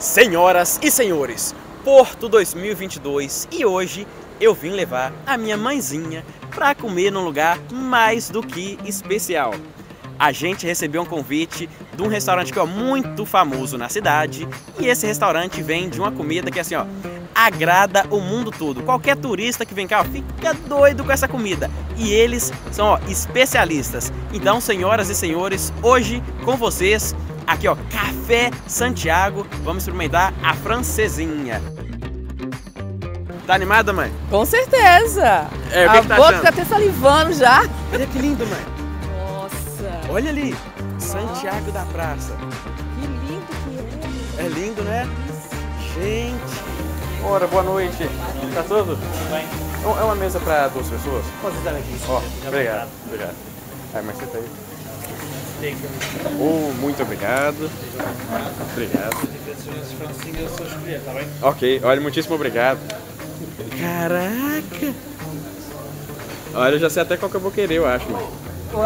Senhoras e senhores, Porto 2022, e hoje eu vim levar a minha mãezinha para comer num lugar mais do que especial. A gente recebeu um convite de um restaurante que é muito famoso na cidade, e esse restaurante vem de uma comida que assim, ó, agrada o mundo todo. Qualquer turista que vem cá, ó, fica doido com essa comida, e eles são, ó, especialistas. Então, senhoras e senhores, hoje com vocês aqui, ó, Café Santiago, vamos experimentar a francesinha. Tá animada, mãe? Com certeza! É, o que tá achando? Fica até salivando já. Olha que lindo, mãe! Nossa! Olha ali, nossa. Santiago da Praça. Que lindo que é! É lindo, né? Gente! Ora, boa noite! Tá tudo? Tudo bem. É uma mesa pra duas pessoas? Pode estar aqui. Ó, obrigado. Obrigado. Ai, mas você tá aí. Oh, muito obrigado. Obrigado. Ok, olha, muitíssimo obrigado. Caraca! Olha, eu já sei até qual que eu vou querer, eu acho, mano.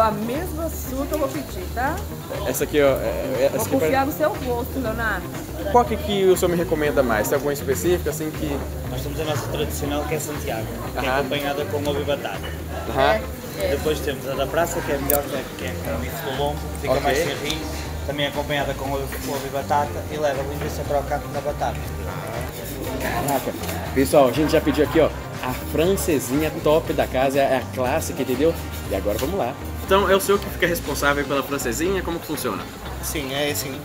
A mesma sua que eu vou pedir, tá? Essa aqui, ó. Vou confiar no seu gosto, Leonardo. Qual que o senhor me recomenda mais? Tem alguma específica, assim, que... Nós temos a nossa tradicional, que é Santiago, que é acompanhada com ovo e batata. Depois temos a da praça, que é melhor, que é para mim ficou longo, fica mais sem riz, também acompanhada com ovo e batata, e leva linguiça para o caco da batata. Caraca! Pessoal, a gente já pediu aqui, ó, a francesinha top da casa, é a clássica, entendeu? E agora vamos lá. Então é o senhor que fica responsável pela francesinha, como que funciona? Sim, é assim.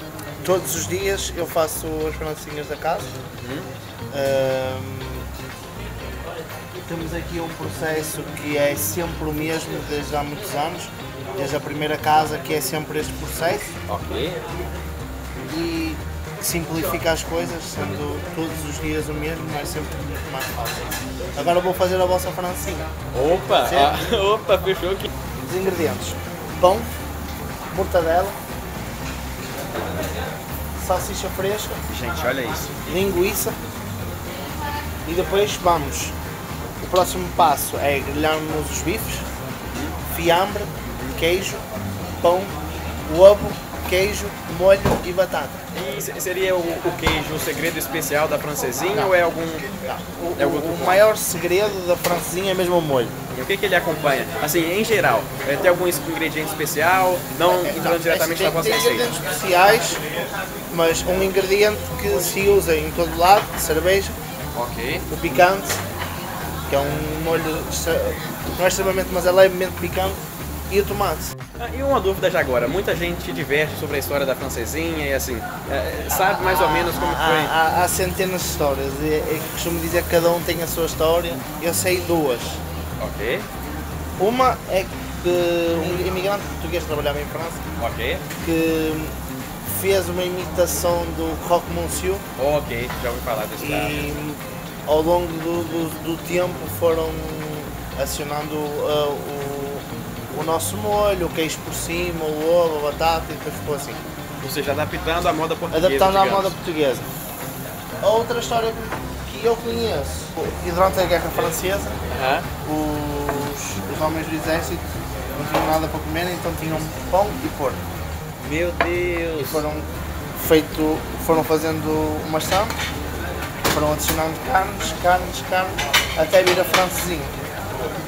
Todos os dias eu faço as francesinhas da casa. Temos aqui um processo que é sempre o mesmo desde há muitos anos, desde a primeira casa, que é sempre este processo. Ok. E simplifica as coisas, sendo todos os dias o mesmo, mas sempre muito mais fácil. Agora vou fazer a vossa francesinha. Opa! Opa, fechou aqui. Os ingredientes: pão, mortadela, salsicha fresca. Gente, olha isso. Linguiça. E depois vamos. O próximo passo é grelharmos os bifes, fiambre, queijo, pão, ovo, queijo, molho e batata. E seria o queijo o segredo especial da francesinha? Não. Ou é algum... Não. O maior segredo da francesinha é mesmo o molho. E o que ele acompanha? Assim, em geral, tem algum ingrediente especial? Não entrando diretamente na vossa receita. Tem ingredientes especiais, mas um ingrediente que se usa em todo lado, cerveja, o picante, que é um molho, não é extremamente, mas é levemente picante, e o tomate. E uma dúvida já agora, muita gente diverge sobre a história da francesinha e assim, sabe mais ou menos como foi? Há centenas de histórias, eu costumo dizer que cada um tem a sua história, eu sei duas. Ok. Uma é que um imigrante português trabalhava em França, que fez uma imitação do Croque Monsieur. Ok, já ouvi falar desse caso. Ao longo do tempo foram acionando o nosso molho, o queijo por cima, o ovo, a batata, e depois ficou assim. Ou seja, adaptando à moda portuguesa. Adaptando à moda portuguesa. Outra história que eu conheço, e durante a Guerra Francesa, os homens do exército não tinham nada para comer, então tinham pão e porco. Meu Deus! E foram fazendo uma estampa. Foram adicionando carnes, até vir a francesinha.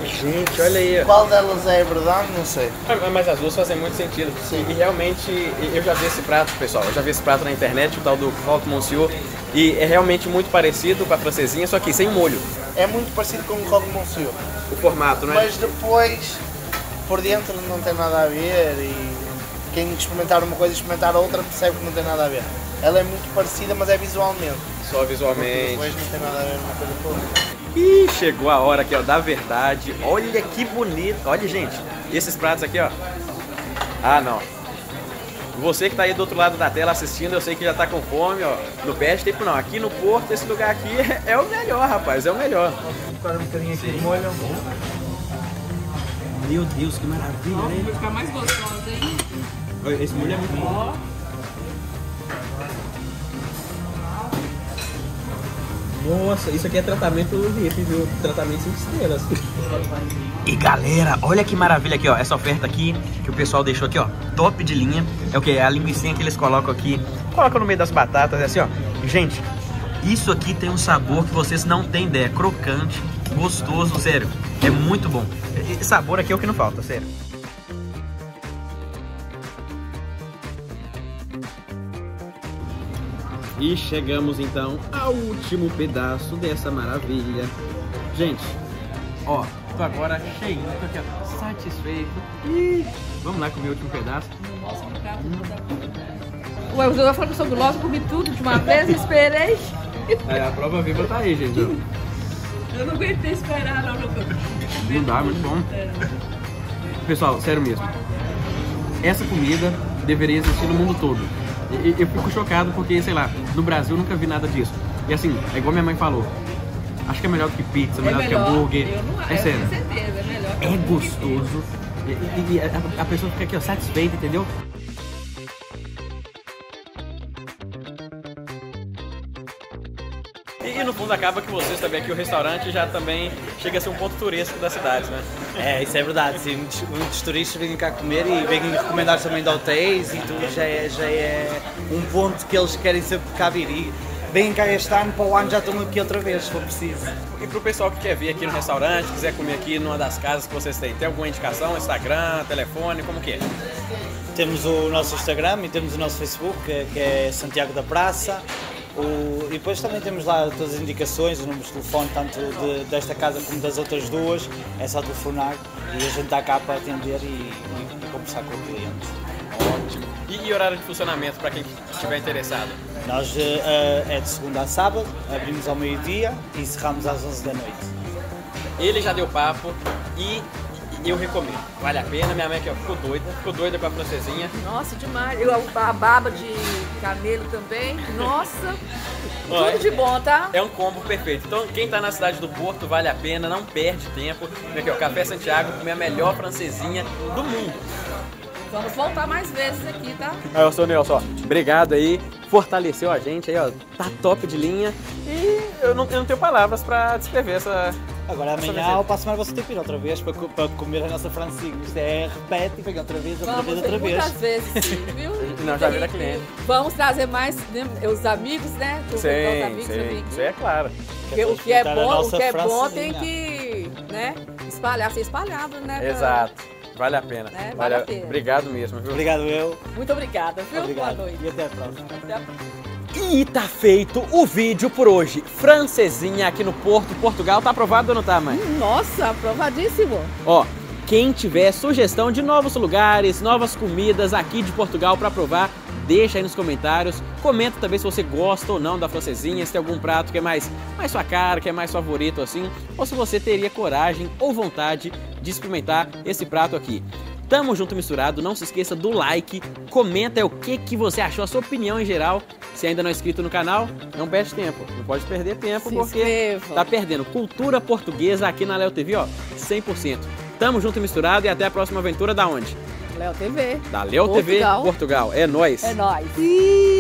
Gente, olha aí. Qual delas é verdade, não sei. Mas as duas fazem muito sentido. Sim. E realmente, eu já vi esse prato, pessoal, eu já vi esse prato na internet, o tal do Croque Monsieur, e é realmente muito parecido com a francesinha, só que sem molho. É muito parecido com o Croque Monsieur. O formato, não é? Mas depois, por dentro não tem nada a ver, e quem experimentar uma coisa e experimentar outra percebe que não tem nada a ver. Ela é muito parecida, mas é visualmente. Só visualmente. Depois não tem nada a ver uma coisa com outra. Ih, chegou a hora aqui, ó, da verdade. Olha que bonito. Olha, gente, esses pratos aqui, ó. Ah, não. Você que tá aí do outro lado da tela assistindo, eu sei que já tá com fome, ó. Não perde tempo não. Aqui no Porto, esse lugar aqui é o melhor, rapaz. É o melhor. Vou um bocadinho aqui de molho. Meu Deus, que maravilha, hein? Vai ficar mais gostoso, hein? Esse molho é muito bom. Nossa, isso aqui é tratamento VIP, viu? Tratamento 5 estrelas. E galera, olha que maravilha aqui, ó. Essa oferta aqui que o pessoal deixou aqui, ó. Top de linha. É o que? É a linguiça que eles colocam aqui. Colocam no meio das batatas, é assim, ó. Gente, isso aqui tem um sabor que vocês não têm ideia. Crocante, gostoso, sério. É muito bom. Esse sabor aqui é o que não falta, sério. E chegamos então ao último pedaço dessa maravilha. Gente, ó, tô agora cheinho, tô aqui ó, satisfeito. E vamos lá comer o último pedaço. Nossa, que prato. Ué, o José falou que eu sou gulosa, comi tudo de uma vez, esperei. É, a prova viva tá aí, gente. Eu não aguentei esperar, não. Não dá, muito bom. Pessoal, sério mesmo. Essa comida deveria existir no mundo todo. Eu fico chocado porque, sei lá, no Brasil eu nunca vi nada disso. E assim, é igual minha mãe falou, acho que é melhor que pizza, é melhor que hambúrguer. É sério. Com certeza, é melhor que hambúrguer. É gostoso. E a pessoa fica aqui, ó, satisfeita, entendeu? E no fundo acaba que vocês também aqui, o restaurante já também chega a ser um ponto turístico da cidade, né? É, isso é verdade, sim. Muitos turistas vêm cá comer e vêm recomendar também de hotéis e tudo, já é um ponto que eles querem sempre cá vir. E vêm cá este ano, para o ano já estão aqui outra vez, se for preciso. E para o pessoal que quer vir aqui no restaurante, quiser comer aqui numa das casas que vocês têm, tem alguma indicação? Instagram, telefone, como que é? Temos o nosso Instagram e temos o nosso Facebook, que é Santiago da Praça. E depois também temos lá todas as indicações, os números de telefone, tanto desta casa como das outras duas. É só telefonar e a gente está cá para atender e conversar com o cliente. Ótimo. E horário de funcionamento para quem estiver interessado? Nós é de segunda a sábado, abrimos ao meio-dia e encerramos às 11 da noite. Ele já deu papo e eu recomendo, vale a pena. Minha mãe aqui ó, ficou doida com a francesinha. Nossa, demais. Eu a baba de camelo também. Nossa, tudo de bom, tá? É um combo perfeito. Então, quem tá na cidade do Porto, vale a pena, não perde tempo. Vem aqui ó, Café Santiago, comer a melhor francesinha do mundo. Vamos voltar mais vezes aqui, tá? Eu sou o Léo, só. Obrigado aí, fortaleceu a gente aí, ó. Tá top de linha. E eu não tenho palavras pra descrever essa... Agora amanhã ou para a semana você tem que ir outra vez para comer a nossa francesinha. Isto é repete e pega outra vez. Muitas vezes, sim, viu? Não, já vira cliente. Vamos trazer mais os amigos, né? Sim, é claro. Porque o que é bom tem que, né, ser espalhado, né? Exato, vale a pena. Né? Vale a pena. Obrigado mesmo, viu? Obrigado eu. Muito obrigada, viu? Obrigado. Boa noite. E até a próxima. Até a próxima. E tá feito o vídeo por hoje. Francesinha aqui no Porto, Portugal. Tá aprovado ou não tá, mãe? Nossa, aprovadíssimo. Ó, quem tiver sugestão de novos lugares, novas comidas aqui de Portugal pra provar, deixa aí nos comentários. Comenta também se você gosta ou não da francesinha, se tem algum prato que é mais sua cara, que é mais favorito assim, ou se você teria coragem ou vontade de experimentar esse prato aqui. Tamo junto misturado, não se esqueça do like, comenta aí o que você achou, a sua opinião em geral. Se ainda não é inscrito no canal, não perde tempo, não pode perder tempo porque tá perdendo. Cultura portuguesa aqui na Léo TV, ó, 100%. Tamo junto misturado e até a próxima aventura da onde? Léo TV. Da Léo TV Portugal. É nóis. É nóis.